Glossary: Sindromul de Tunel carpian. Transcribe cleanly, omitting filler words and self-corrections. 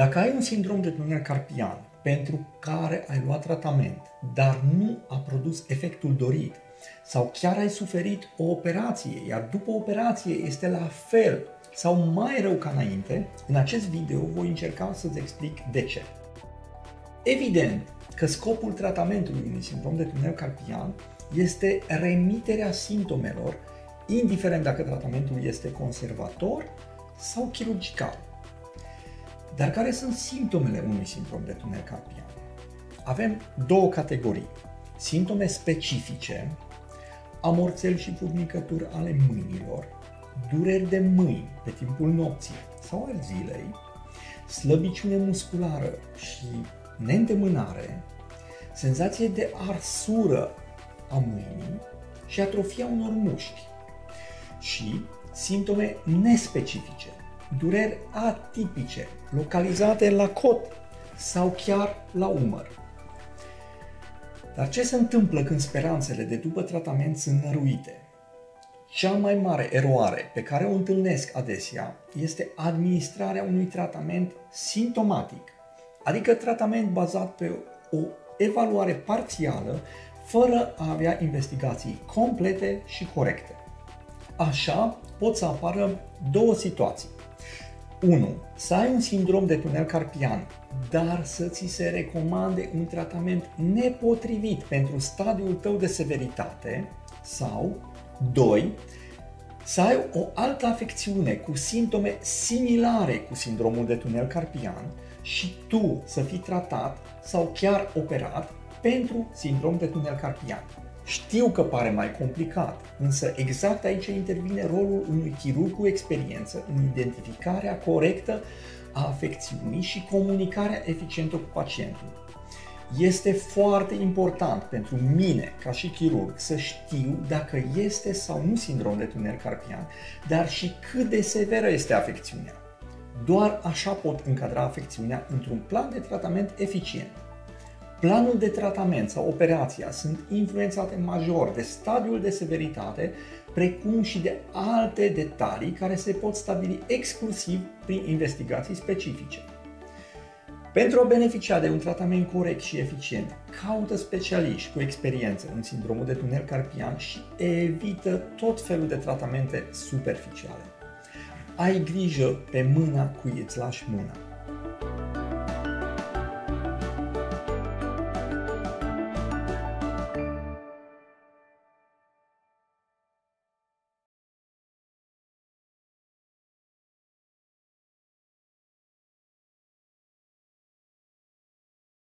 Dacă ai un sindrom de tunel carpian pentru care ai luat tratament, dar nu a produs efectul dorit, sau chiar ai suferit o operație, iar după operație este la fel sau mai rău ca înainte, în acest video voi încerca să-ți explic de ce. Evident că scopul tratamentului unui sindrom de tunel carpian este remiterea simptomelor, indiferent dacă tratamentul este conservator sau chirurgical. Dar care sunt simptomele unui sindrom de tunel carpian? Avem două categorii. Simptome specifice, amorțeli și furnicături ale mâinilor, dureri de mâini pe timpul nopții sau al zilei, slăbiciune musculară și neîndemânare, senzație de arsură a mâinii și atrofia unor mușchi. Și simptome nespecifice, dureri atipice, localizate la cot sau chiar la umăr. Dar ce se întâmplă când speranțele de după tratament sunt năruite? Cea mai mare eroare pe care o întâlnesc adesea este administrarea unui tratament simptomatic, adică tratament bazat pe o evaluare parțială, fără a avea investigații complete și corecte. Așa pot să apară două situații. 1. Să ai un sindrom de tunel carpian, dar să ți se recomande un tratament nepotrivit pentru stadiul tău de severitate, sau 2. Să ai o altă afecțiune cu simptome similare cu sindromul de tunel carpian și tu să fii tratat sau chiar operat pentru sindrom de tunel carpian. Știu că pare mai complicat, însă exact aici intervine rolul unui chirurg cu experiență în identificarea corectă a afecțiunii și comunicarea eficientă cu pacientul. Este foarte important pentru mine, ca și chirurg, să știu dacă este sau nu sindrom de tunel carpian, dar și cât de severă este afecțiunea. Doar așa pot încadra afecțiunea într-un plan de tratament eficient. Planul de tratament sau operația sunt influențate major de stadiul de severitate, precum și de alte detalii care se pot stabili exclusiv prin investigații specifice. Pentru a beneficia de un tratament corect și eficient, caută specialiști cu experiență în sindromul de tunel carpian și evită tot felul de tratamente superficiale. Ai grijă pe mâna cui îți lași mâna.